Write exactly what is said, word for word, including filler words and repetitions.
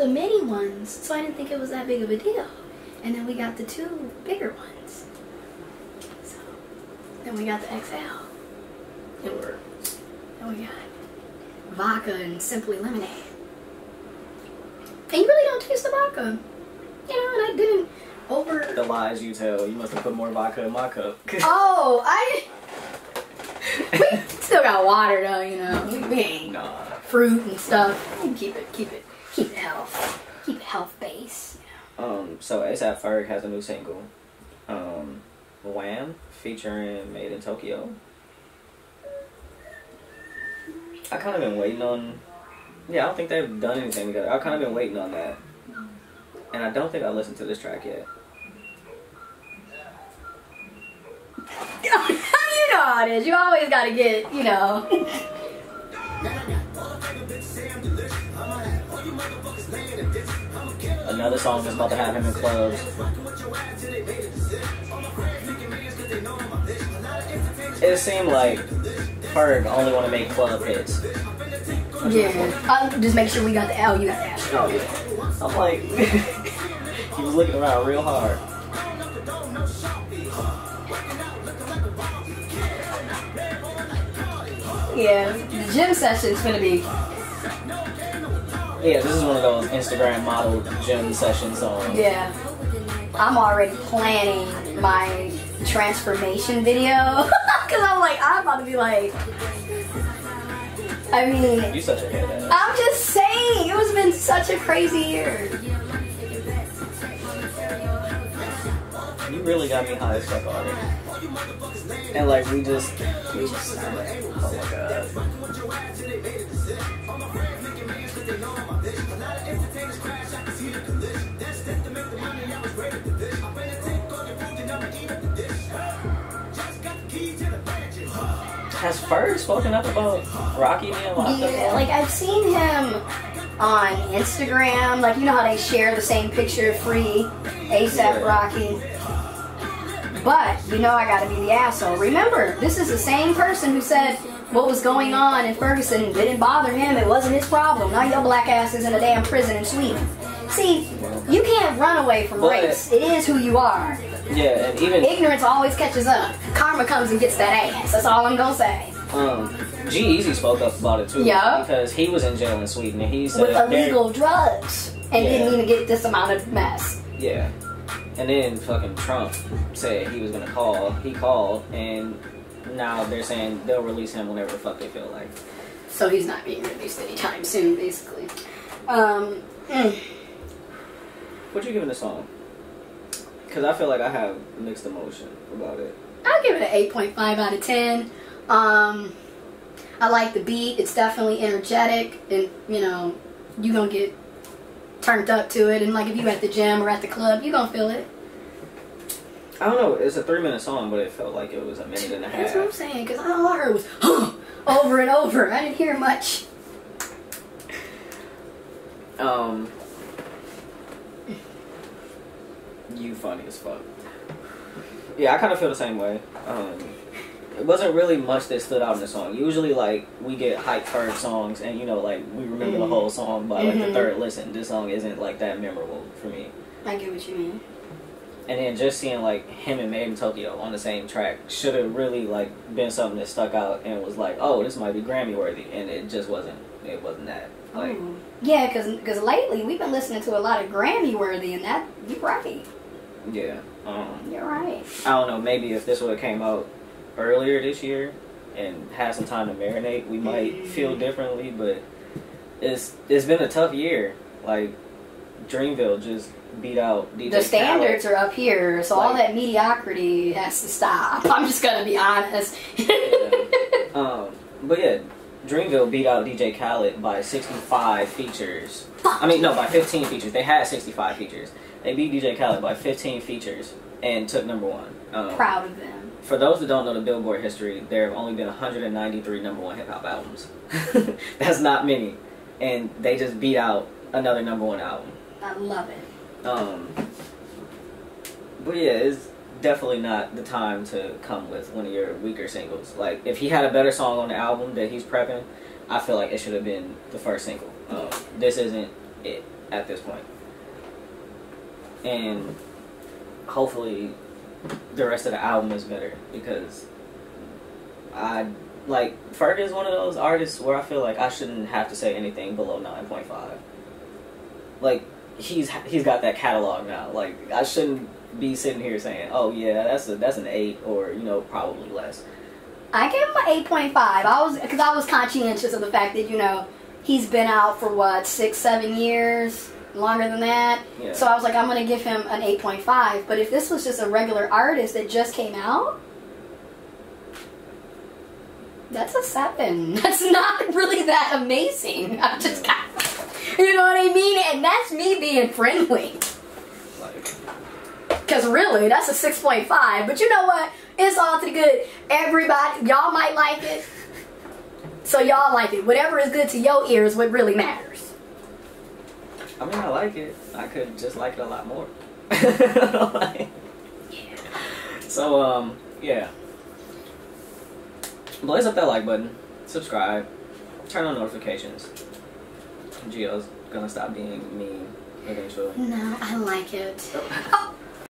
the mini ones, so I didn't think it was that big of a deal. And then we got the two bigger ones. So then we got the X L. It worked. And we got vodka and Simply Lemonade. And you really don't taste the vodka. You know, and I didn't over... The lies you tell. You must have put more vodka in my cup. Oh, I... We still got water, though, you know. We ain't nah. Fruit and stuff. We keep it, keep it, keep it health. Keep it health base. You know. Um, so ASAP Ferg has a new single. Um, Wham! Featuring Made in Tokyo. I kind of been waiting on... Yeah, I don't think they've done anything together. I've kind of been waiting on that. And I don't think I listened to this track yet. You know how it is. You always gotta get, you know. Another song that's about to have him in clubs. It seemed like Ferg only want to make club hits. Yeah. I'll just make sure we got the L, you got the L. Oh, yeah. I'm like, he was looking around real hard. Yeah, the gym session's gonna be... Yeah, this is one of those Instagram model gym session songs. Yeah. I'm already planning my transformation video. Cause I'm like, I'm about to be like... I mean, you such a head-ass. I'm just saying, it has been such a crazy year. You really got me high as fuck already. And like, we just, we just, I'm like, oh my god. Has Ferg spoken up about Rocky being locked up? Yeah, like I've seen him on Instagram. Like, you know how they share the same picture, free ASAP Rocky. But you know I gotta be the asshole. Remember, this is the same person who said what was going on in Ferguson didn't bother him. It wasn't his problem. Now your black ass is in a damn prison in Sweden. See, you can't run away from but, race. It is who you are. Yeah, and even... Ignorance always catches up. Karma comes and gets that ass. That's all I'm gonna say. Um, G-Eazy spoke up about it, too. Yeah. Because he was in jail in Sweden, and he said... With illegal drugs. And yeah. Didn't even get this amount of mess. Yeah. And then fucking Trump said he was gonna call. He called, and now they're saying they'll release him whenever the fuck they feel like. So he's not being released anytime soon, basically. Um... Mm. What you giving the song? Because I feel like I have mixed emotion about it. I'll give it an eight point five out of ten. Um, I like the beat. It's definitely energetic. And, you know, you're going to get turned up to it. And, like, if you're at the gym or at the club, you're going to feel it. I don't know. It's a three-minute song, but it felt like it was a minute and a half. That's what I'm saying. Because all I heard was, huh, over and over. I didn't hear much. Um... You funny as fuck. Yeah, I kind of feel the same way. Um, it wasn't really much that stood out in the song. Usually, like, we get hype Ferg songs and, you know, like, we remember mm-hmm. the whole song by, like, mm-hmm. the third listen. This song isn't, like, that memorable for me. I get what you mean. And then just seeing, like, him and Made in Tokyo on the same track should have really, like, been something that stuck out and was like, oh, this might be Grammy-worthy. And it just wasn't. It wasn't that. Like, oh. Yeah, because because lately we've been listening to a lot of Grammy-worthy, and that, you're right. Yeah. Um, You're right. I don't know, maybe if this would have came out earlier this year and had some time to marinate, we might mm-hmm. feel differently, but it's it's been a tough year. Like, Dreamville just beat out D J The standards Khaled. Are up here, so like, all that mediocrity has to stop. I'm just gonna be honest. Yeah. Um, but yeah, Dreamville beat out D J Khaled by sixty-five features. Fuck. I mean, no, by fifteen features. They had sixty-five features. They beat D J Khaled by fifteen features and took number one. Um, Proud of them. For those that don't know the Billboard history, there have only been one hundred ninety-three number one hip-hop albums. That's not many. And they just beat out another number one album. I love it. Um, but yeah, it's definitely not the time to come with one of your weaker singles. Like, if he had a better song on the album that he's prepping, I feel like it should have been the first single. Um, this isn't it. at this point. And hopefully the rest of the album is better, because I like Ferg is one of those artists where I feel like I shouldn't have to say anything below nine point five. Like he's he's got that catalog now. Like I shouldn't be sitting here saying, "Oh yeah, that's a that's an eight or you know probably less." I gave him an eight point five. I was because I was conscientious of the fact that you know he's been out for what six seven years. Longer than that, yeah. So I was like, I'm gonna give him an eight point five. But if this was just a regular artist that just came out, that's a seven. That's not really that amazing. I just got, you know what I mean? And that's me being friendly. Cause really, that's a six point five. But you know what? It's all to the good. Everybody, y'all might like it. So y'all like it. Whatever is good to your ears, what really matters. I mean, I like it. I could just like it a lot more. Like, yeah. So, um, yeah. Blaze up that like button. Subscribe. Turn on notifications. Gio's gonna stop being mean eventually. No, I like it. Oh.